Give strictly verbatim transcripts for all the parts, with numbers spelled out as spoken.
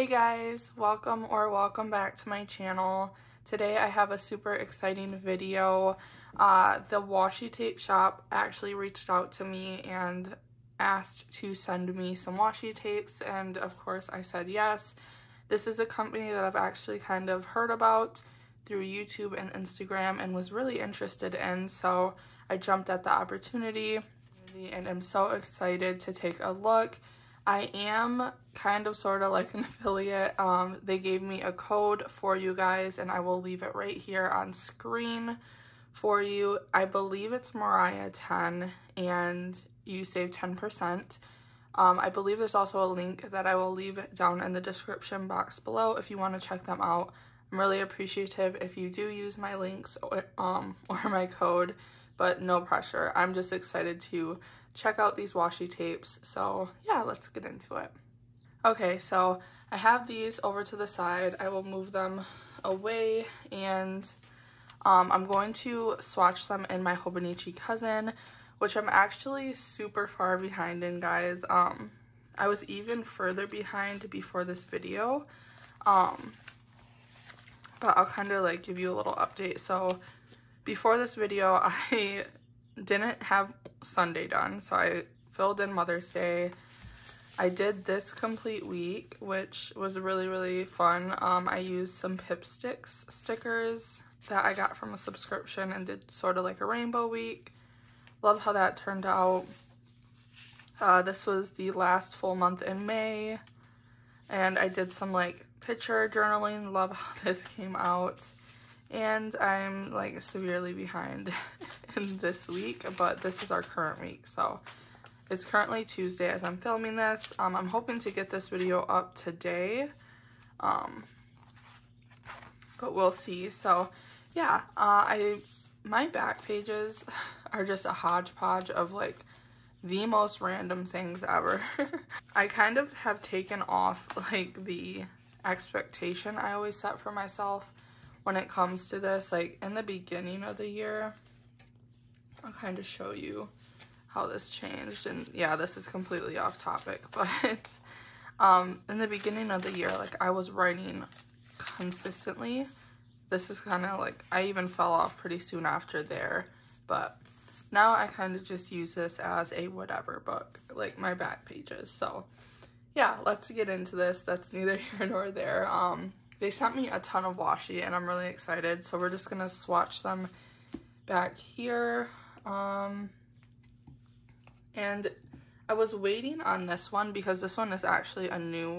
Hey guys, welcome or welcome back to my channel. Today I have a super exciting video. Uh, the Washi Tape Shop actually reached out to me and asked to send me some washi tapes, and of course I said yes. This is a company that I've actually kind of heard about through YouTube and Instagram and was really interested in, so I jumped at the opportunity and I'm so excited to take a look. I am kind of sort of like an affiliate. Um, they gave me a code for you guys and I will leave it right here on screen for you. I believe it's Mariya ten and you save ten percent. Um, I believe there's also a link that I will leave down in the description box below if you want to check them out. I'm really appreciative if you do use my links or, um, or my code, but no pressure. I'm just excited to check out these washi tapes, so yeah, let's get into it. Okay, so I have these over to the side. I will move them away, and um, I'm going to swatch them in my Hobonichi Cousin, which I'm actually super far behind in, guys. Um, I was even further behind before this video, um, but I'll kind of like give you a little update. So before this video, I didn't have Sunday done, so I filled in Mother's Day. I did this complete week, which was really really fun. um I used some Pipsticks stickers that I got from a subscription and did sort of like a rainbow week. Love how that turned out. Uh this was the last full month in May, and I did some like picture journaling. Love how this came out. And I'm like severely behind in this week, but this is our current week, so it's currently Tuesday as I'm filming this. um I'm hoping to get this video up today, um but we'll see. So yeah, uh I my back pages are just a hodgepodge of like the most random things ever. I kind of have taken off like the expectation I always set for myself when it comes to this. Like in the beginning of the year, I'll kind of show you how this changed, and yeah, this is completely off topic, but um in the beginning of the year, like I was writing consistently. This is kind of like, I even fell off pretty soon after there, but now I kind of just use this as a whatever book, like my back pages. So yeah, let's get into this. That's neither here nor there. um They sent me a ton of washi and I'm really excited. So we're just going to swatch them back here. Um, and I was waiting on this one because this one is actually a new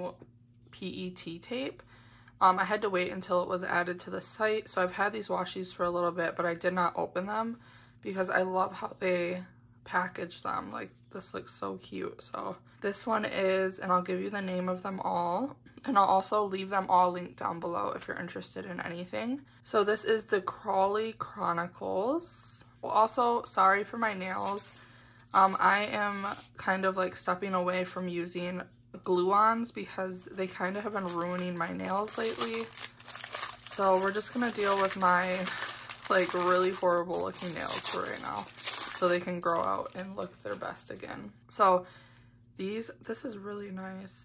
P E T tape. Um, I had to wait until it was added to the site. So I've had these washis for a little bit, but I did not open them because I love how they package them. Like this looks so cute. So this one is, and I'll give you the name of them all, and I'll also leave them all linked down below if you're interested in anything. So this is the Crawly Chronicles. Well, also, sorry for my nails. Um, I am kind of like stepping away from using glue-ons because they kind of have been ruining my nails lately. So we're just gonna deal with my like really horrible looking nails for right now, so they can grow out and look their best again. So these, this is really nice.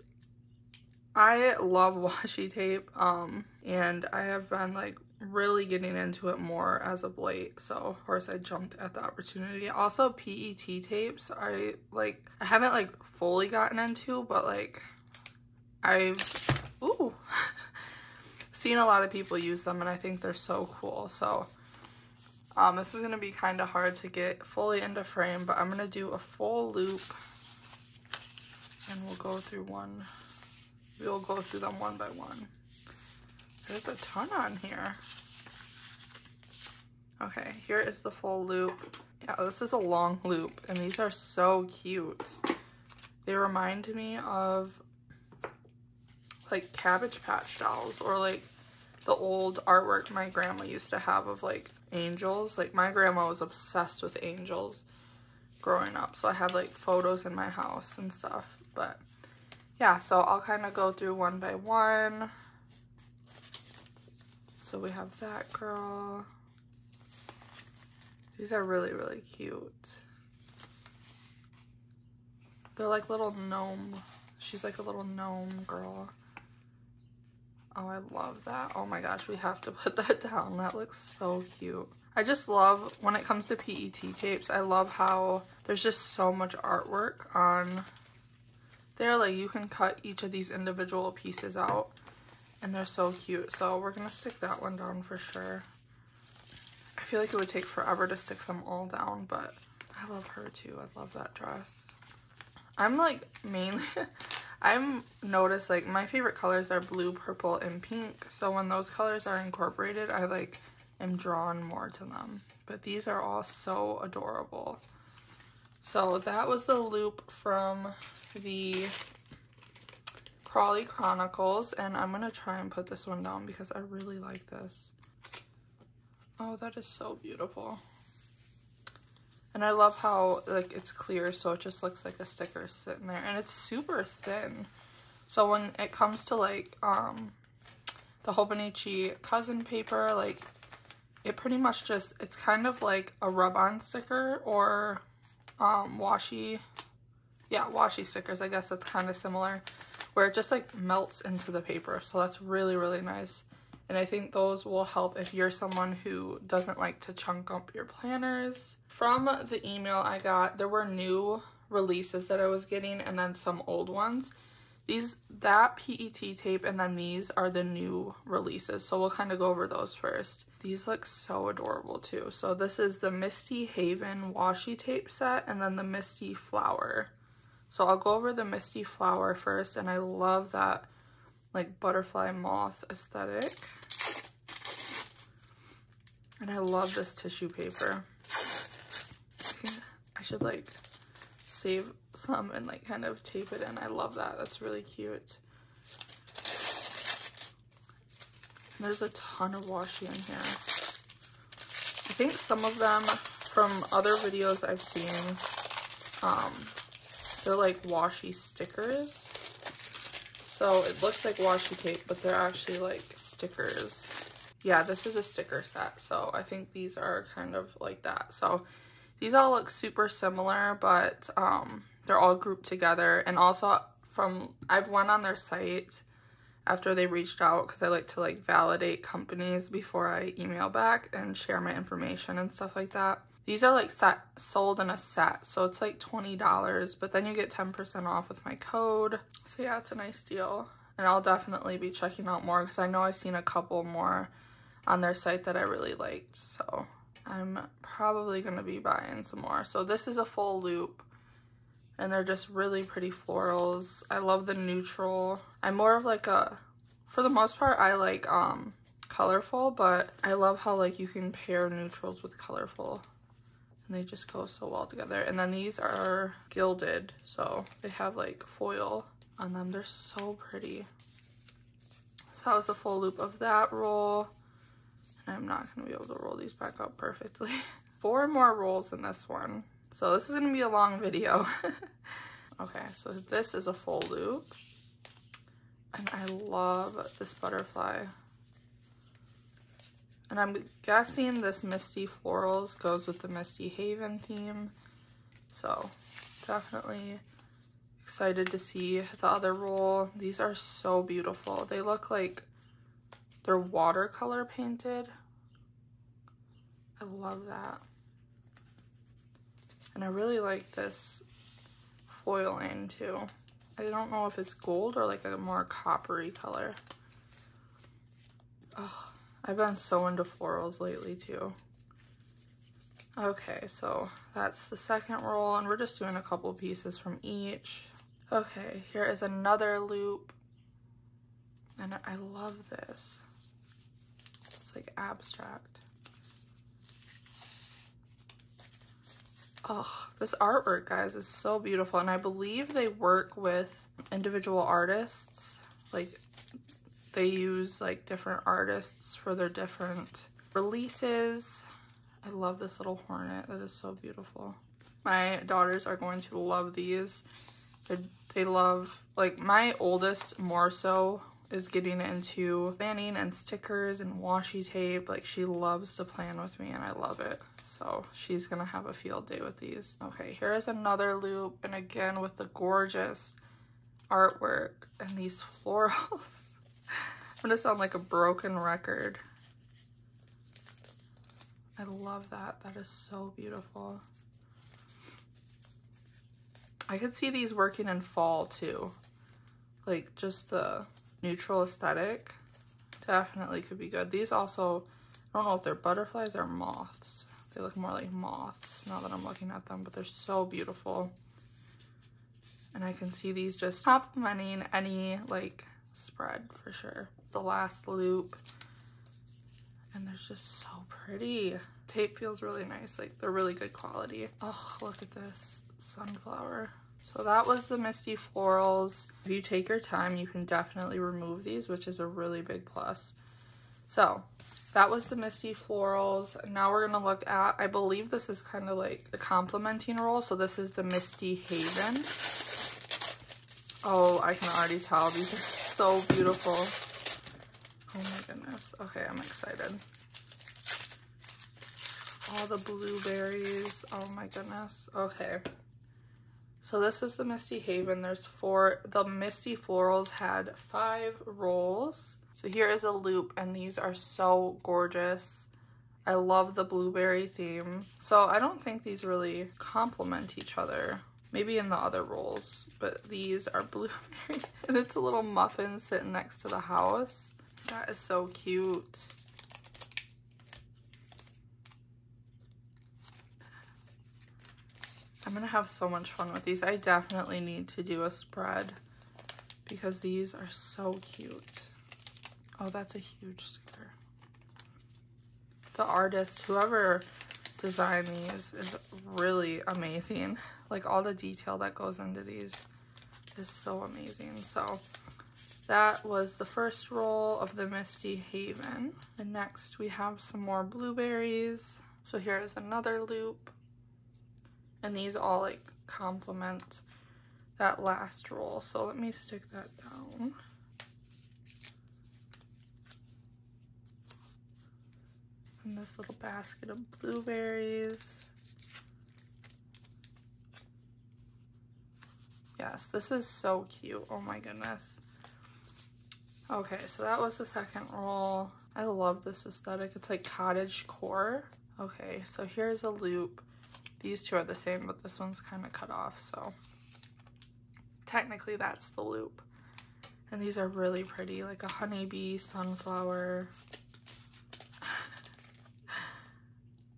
I love washi tape, um, and I have been like really getting into it more as of late, so of course I jumped at the opportunity. Also P E T tapes, I like, I haven't like fully gotten into, but like I've, ooh, seen a lot of people use them and I think they're so cool. So um, this is gonna be kind of hard to get fully into frame, but I'm gonna do a full loop and we'll go through one. We'll go through them one by one. There's a ton on here. Okay, here is the full loop. Yeah, this is a long loop, and these are so cute. They remind me of like Cabbage Patch dolls, or like the old artwork my grandma used to have of like angels. Like my grandma was obsessed with angels growing up, so I have like photos in my house and stuff, but yeah, so I'll kind of go through one by one. So we have that girl. These are really, really cute. They're like little gnome. She's like a little gnome girl. Oh, I love that. Oh my gosh, we have to put that down. That looks so cute. I just love, when it comes to P E T tapes, I love how there's just so much artwork on there. Like, you can cut each of these individual pieces out, and they're so cute. So we're going to stick that one down for sure. I feel like it would take forever to stick them all down, but I love her too. I love that dress. I'm like mainly... I've noticed, like, my favorite colors are blue, purple, and pink, so when those colors are incorporated, I, like, am drawn more to them. But these are all so adorable. So that was the loop from the Crawly Chronicles, and I'm going to try and put this one down because I really like this. Oh, that is so beautiful. And I love how, like, it's clear, so it just looks like a sticker sitting there. And it's super thin. So when it comes to, like, um, the Hobonichi Cousin paper, like, it pretty much just, it's kind of like a rub-on sticker or um, washi. Yeah, washi stickers, I guess that's kind of similar. Where it just, like, melts into the paper. So that's really, really nice. And I think those will help if you're someone who doesn't like to chunk up your planners. From the email I got, there were new releases that I was getting and then some old ones. These, that P E T tape and then these are the new releases. So we'll kind of go over those first. These look so adorable too. So this is the Misty Haven washi tape set and then the Misty Flower. So I'll go over the Misty Flower first, and I love that, like, butterfly moth aesthetic. And I love this tissue paper. I should, like, save some and, like, kind of tape it in. I love that. That's really cute. There's a ton of washi in here. I think some of them from other videos I've seen, um, they're, like, washi stickers. So it looks like washi tape, but they're actually, like, stickers. Yeah, this is a sticker set, so I think these are kind of like that. So these all look super similar, but um, they're all grouped together. And also, from I've went on their site after they reached out, because I like to, like, validate companies before I email back and share my information and stuff like that. These are, like, set, sold in a set, so it's, like, twenty dollars, but then you get ten percent off with my code. So, yeah, it's a nice deal, and I'll definitely be checking out more because I know I've seen a couple more on their site that I really liked, so I'm probably going to be buying some more. So, this is a full loop, and they're just really pretty florals. I love the neutral. I'm more of, like, a, for the most part, I like um colorful, but I love how, like, you can pair neutrals with colorful. And they just go so well together. And then these are gilded, so they have, like, foil on them. They're so pretty. So that was the full loop of that roll. And I'm not going to be able to roll these back up perfectly. Four more rolls in this one. So this is going to be a long video. Okay, so this is a full loop. And I love this butterfly. And I'm guessing this Misty Florals goes with the Misty Haven theme. So, definitely excited to see the other roll. These are so beautiful. They look like they're watercolor painted. I love that. And I really like this foiling too. I don't know if it's gold or like a more coppery color. Ugh. I've been so into florals lately too. Okay, so that's the second roll, and we're just doing a couple pieces from each. Okay, here is another loop, and I love this. It's like abstract. Oh, this artwork, guys, is so beautiful, and I believe they work with individual artists, like, they use, like, different artists for their different releases. I love this little hornet. That is so beautiful. My daughters are going to love these. They, they love, like, my oldest more so is getting into planning and stickers and washi tape. Like, she loves to plan with me, and I love it. So she's going to have a field day with these. Okay, here is another loop, and again with the gorgeous artwork and these florals. I'm gonna sound like a broken record. I love that. That is so beautiful. I could see these working in fall too. Like just the neutral aesthetic definitely could be good. These also, I don't know if they're butterflies or moths. They look more like moths now that I'm looking at them, but they're so beautiful. And I can see these just complementing any like spread for sure. The last loop. And they're just so pretty. Tape feels really nice. Like they're really good quality. Oh, look at this sunflower. So that was the Misty Florals. If you take your time, you can definitely remove these, which is a really big plus. So that was the Misty Florals. Now we're gonna look at, I believe this is kind of like the complementing roll. So this is the Misty Haven. Oh, I can already tell these are so beautiful. Oh my goodness. Okay, I'm excited. All the blueberries. Oh my goodness. Okay. So this is the Misty Haven. There's four. The Misty Florals had five rolls. So here is a loop, and these are so gorgeous. I love the blueberry theme. So I don't think these really complement each other. Maybe in the other rolls, but these are blueberry, and it's a little muffin sitting next to the house. That is so cute. I'm gonna have so much fun with these. I definitely need to do a spread because these are so cute. Oh, that's a huge sticker. The artist, whoever designed these, is really amazing. Like all the detail that goes into these is so amazing. So that was the first roll of the Misty Haven. And next we have some more blueberries. So here is another loop. And these all like complement that last roll. So let me stick that down. And this little basket of blueberries. Yes, this is so cute. Oh my goodness. Okay, so that was the second roll. I love this aesthetic. It's like cottage core. Okay, so here's a loop. These two are the same, but this one's kind of cut off, so technically that's the loop. And these are really pretty, like a honeybee, sunflower.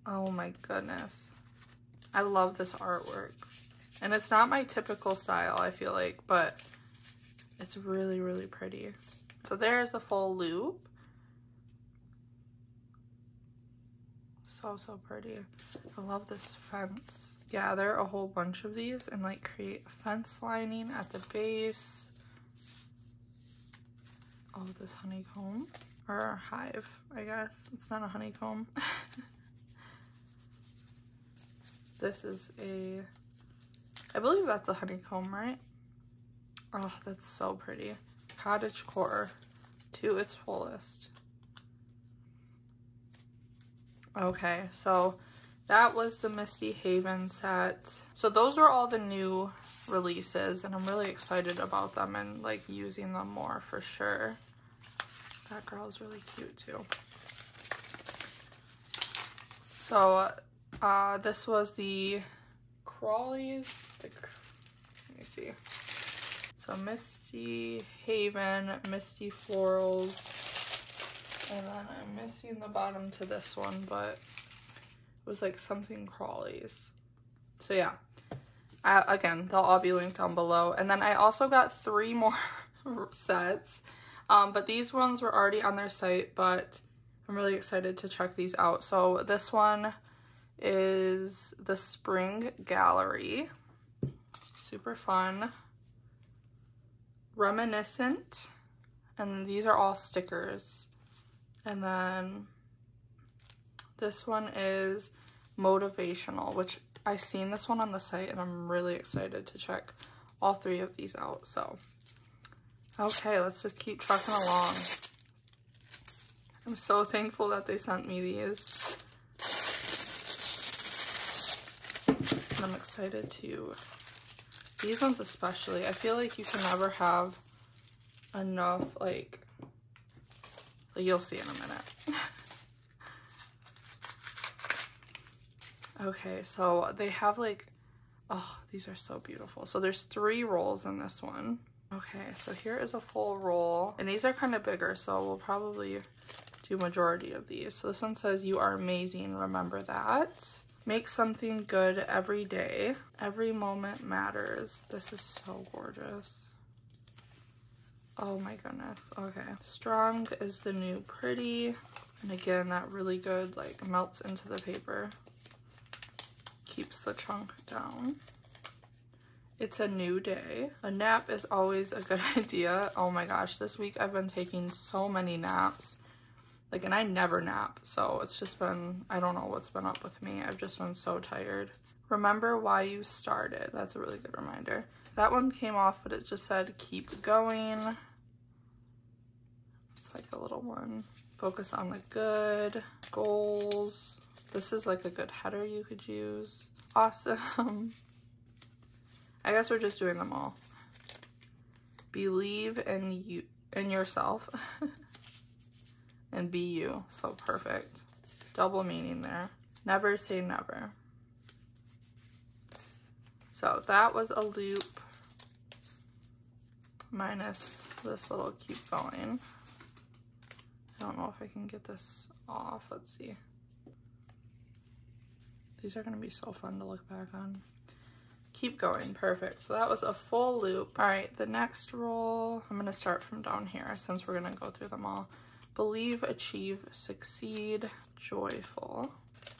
Oh my goodness. I love this artwork. And it's not my typical style, I feel like, but it's really, really pretty. So there's a full loop. So, so pretty. I love this fence. Gather a whole bunch of these and like create a fence lining at the base. Oh, this honeycomb or hive, I guess. It's not a honeycomb. This is a, I believe that's a honeycomb, right? Oh, that's so pretty. Cottage core to its fullest. Okay, so that was the Misty Haven set. So those were all the new releases, and I'm really excited about them and like using them more for sure. That girl is really cute too. So uh, this was the Crawlies, the, let me see. So Misty Haven, Misty Florals, and then I'm missing the bottom to this one, but it was like something Crawlies. So yeah, I, again, they'll all be linked down below. And then I also got three more sets, um, but these ones were already on their site, but I'm really excited to check these out. So this one is the Spring Gallery, super fun. Reminiscent, and these are all stickers. And then this one is motivational, which I've seen this one on the site, and I'm really excited to check all three of these out. So okay, let's just keep trucking along. I'm so thankful that they sent me these. I'm excited to, these ones especially, I feel like you can never have enough like You'll see in a minute. Okay, so they have like, oh, these are so beautiful. So there's three rolls in this one. Okay, so here is a full roll. And these are kind of bigger, so we'll probably do majority of these. So this one says, you are amazing, remember that. Make something good every day. Every moment matters. This is so gorgeous. Oh my goodness, okay. Strong is the new pretty. And again, that really good, like, melts into the paper. Keeps the chunk down. It's a new day. A nap is always a good idea. Oh my gosh, this week I've been taking so many naps. Like, and I never nap, so it's just been, I don't know what's been up with me. I've just been so tired. Remember why you started. That's a really good reminder. That one came off, but it just said, keep going. It's like a little one. Focus on the good. Goals. This is like a good header you could use. Awesome. I guess we're just doing them all. Believe in you, in yourself, and be you. So perfect. Double meaning there. Never say never. So that was a loop minus this little keep going. I don't know if I can get this off. Let's see. These are going to be so fun to look back on. Keep going. Perfect. So that was a full loop. All right, the next roll, I'm going to start from down here since we're going to go through them all. Believe, achieve, succeed, joyful.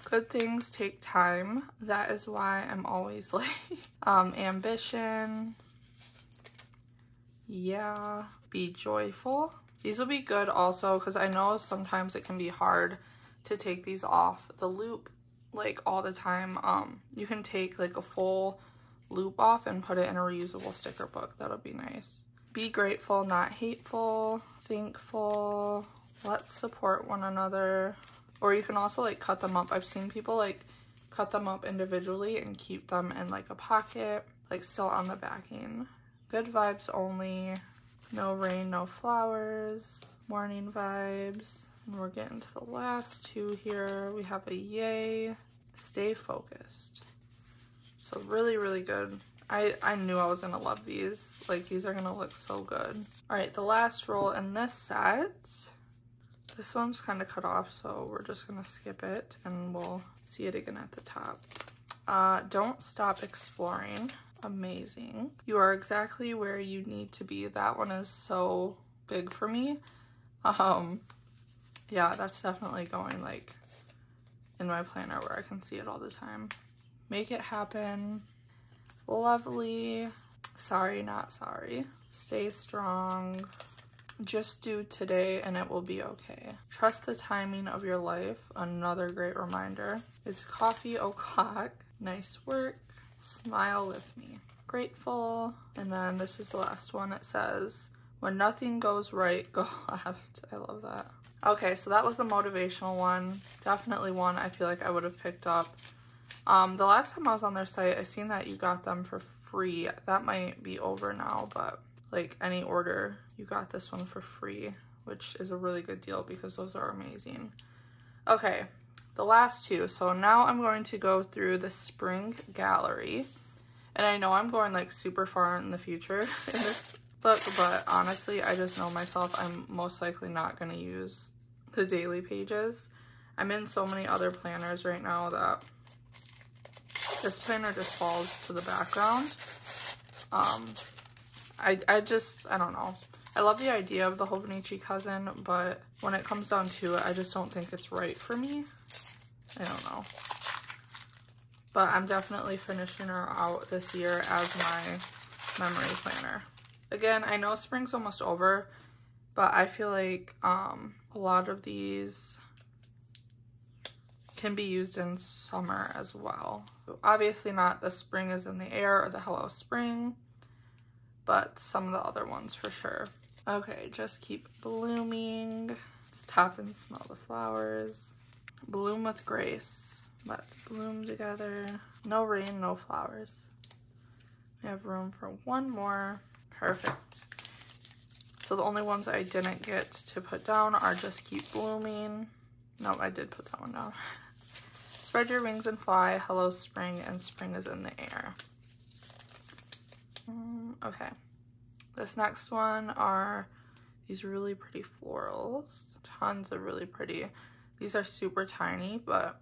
Good things take time. That is why I'm always late. um, ambition. Yeah. Be joyful. These will be good also because I know sometimes it can be hard to take these off the loop like all the time. Um, you can take like a full loop off and put it in a reusable sticker book. That'll be nice. Be grateful, not hateful. Thankful. Let's support one another. Or you can also like cut them up. I've seen people like cut them up individually and keep them in like a pocket, like still on the backing. Good vibes only. No rain, no flowers. Morning vibes. And we're getting to the last two here. We have a yay. Stay focused. So really, really good. I, I knew I was gonna love these. Like, these are gonna look so good. All right, the last roll in this set. This one's kind of cut off, so we're just gonna skip it and we'll see it again at the top. Uh, don't stop exploring. Amazing. You are exactly where you need to be. That one is so big for me. Um, yeah, that's definitely going like in my planner where I can see it all the time. Make it happen. Lovely. Sorry, not sorry. Stay strong. Just do today and it will be okay. Trust the timing of your life. Another great reminder. It's coffee o'clock. Nice work. Smile with me. Grateful. And then this is the last one. It says, when nothing goes right, go left. I love that. Okay, so that was the motivational one. Definitely one I feel like I would have picked up. Um, the last time I was on their site, I seen that you got them for free. That might be over now, but like any order, you got this one for free, which is a really good deal because those are amazing. Okay, the last two. So now I'm going to go through the Spring Gallery. And I know I'm going like super far in the future in this book, but honestly, I just know myself. I'm most likely not going to use the daily pages. I'm in so many other planners right now that this planner just falls to the background. Um, I, I just, I don't know. I love the idea of the Hobonichi Cousin, but when it comes down to it, I just don't think it's right for me. I don't know. But I'm definitely finishing her out this year as my memory planner. Again, I know spring's almost over, but I feel like um, a lot of these can be used in summer as well. Obviously not the spring is in the air or the hello spring, but some of the other ones for sure. Okay, just keep blooming. Stop and smell the flowers. Bloom with grace. Let's bloom together. No rain, no flowers. We have room for one more. Perfect. So the only ones that I didn't get to put down are Just Keep Blooming. No, I did put that one down. Spread Your Wings and Fly, Hello Spring, and Spring Is in the Air. Um, okay. This next one are these really pretty florals. Tons of really pretty. These are super tiny, but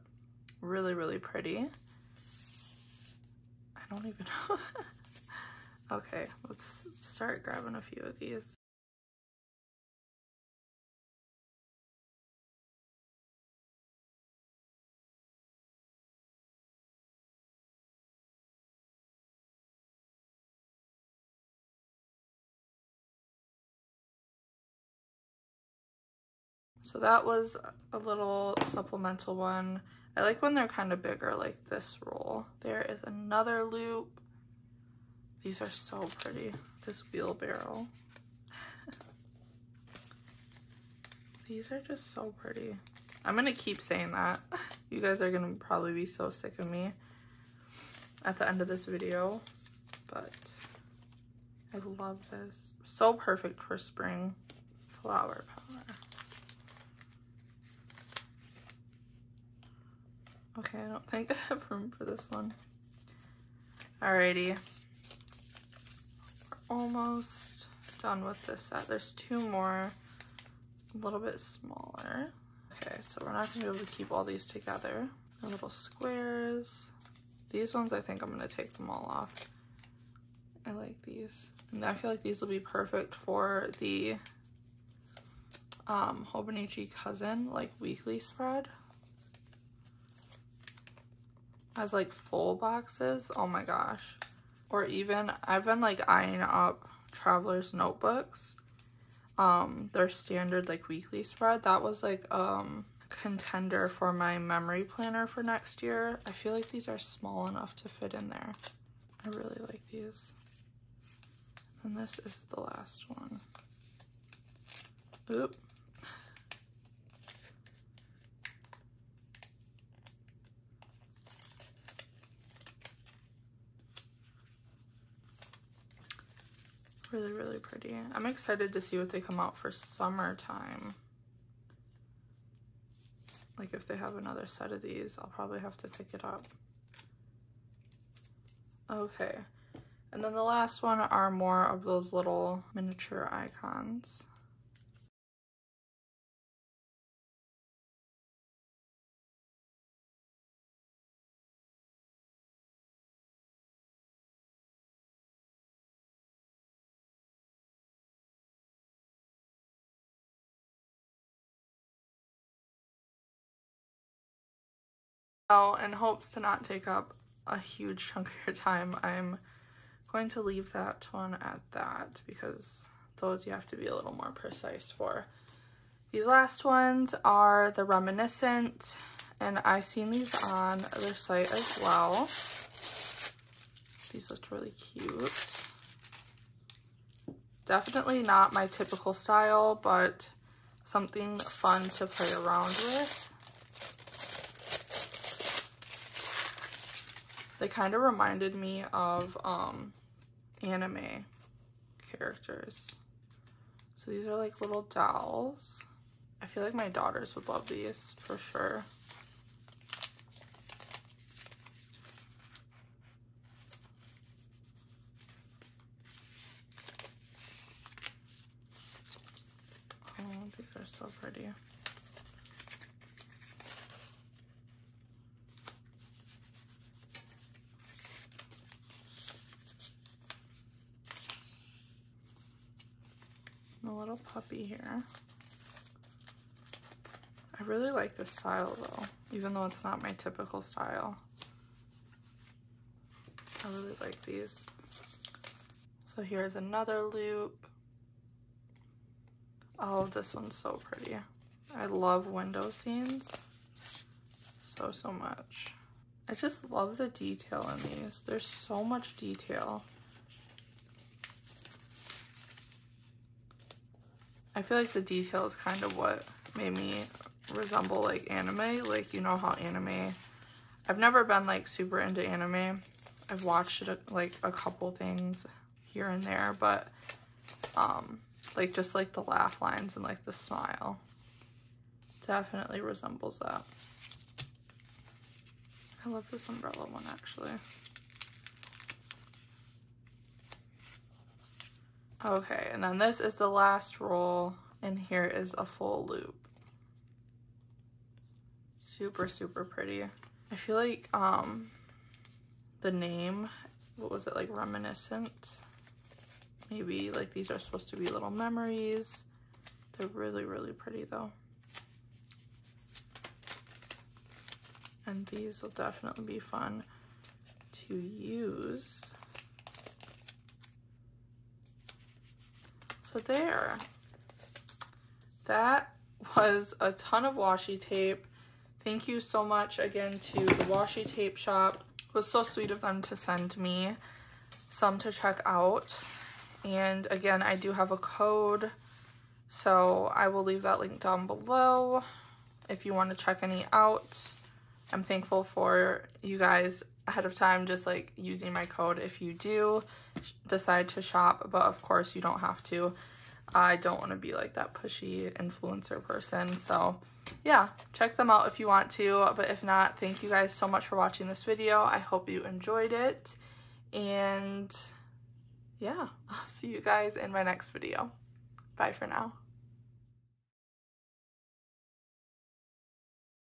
really, really pretty. I don't even know. Okay, let's start grabbing a few of these. So that was a little supplemental one. I like when they're kind of bigger, like this roll. There is another loop. These are so pretty. This wheelbarrow. These are just so pretty. I'm gonna keep saying that. You guys are gonna probably be so sick of me at the end of this video, but I love this. So perfect for spring. Flower power. Okay, I don't think I have room for this one. Alrighty. Almost done with this set. There's two more, a little bit smaller. Okay, so we're not gonna be able to keep all these together. They're little squares. These ones, I think I'm gonna take them all off. I like these. And I feel like these will be perfect for the um, Hobonichi Cousin, like weekly spread. As like full boxes, oh my gosh. Or even, I've been like eyeing up Traveler's Notebooks, um, their standard like weekly spread. That was like um contender for my memory planner for next year. I feel like these are small enough to fit in there. I really like these. And this is the last one. Oop. Really, really pretty. I'm excited to see what they come out for summertime. Like if they have another set of these, I'll probably have to pick it up. Okay, and then the last one are more of those little miniature icons. Oh, in hopes to not take up a huge chunk of your time, I'm going to leave that one at that because those you have to be a little more precise for. These last ones are the Reminiscent, and I've seen these on their site as well. These looked really cute. Definitely not my typical style, but something fun to play around with. They kind of reminded me of um, anime characters. So these are like little dolls. I feel like my daughters would love these for sure. Oh, these are so pretty. Puppy here. I really like this style though, even though it's not my typical style. I really like these. So here's another loop. Oh, this one's so pretty. I love window scenes so, so much. I just love the detail in these. There's so much detail. I feel like the detail is kind of what made me resemble like anime. Like, you know how anime, I've never been like super into anime. I've watched it, like a couple things here and there, but um, Like just like the laugh lines and like the smile. Definitely resembles that. I love this umbrella one actually. Okay, and then this is the last roll, and here is a full loop. Super, super pretty. I feel like um, the name, what was it, like Reminiscent? Maybe like these are supposed to be little memories. They're really, really pretty though. And these will definitely be fun to use. So there, that was a ton of washi tape. Thank you so much again to the Washi Tape Shop. It was so sweet of them to send me some to check out. And again, I do have a code, so I will leave that link down below if you want to check any out. I'm thankful for you guys ahead of time just like using my code if you do decide to shop, but of course you don't have to. I don't want to be like that pushy influencer person. So yeah, check them out if you want to, but if not, thank you guys so much for watching this video. I hope you enjoyed it, and yeah, I'll see you guys in my next video. Bye for now.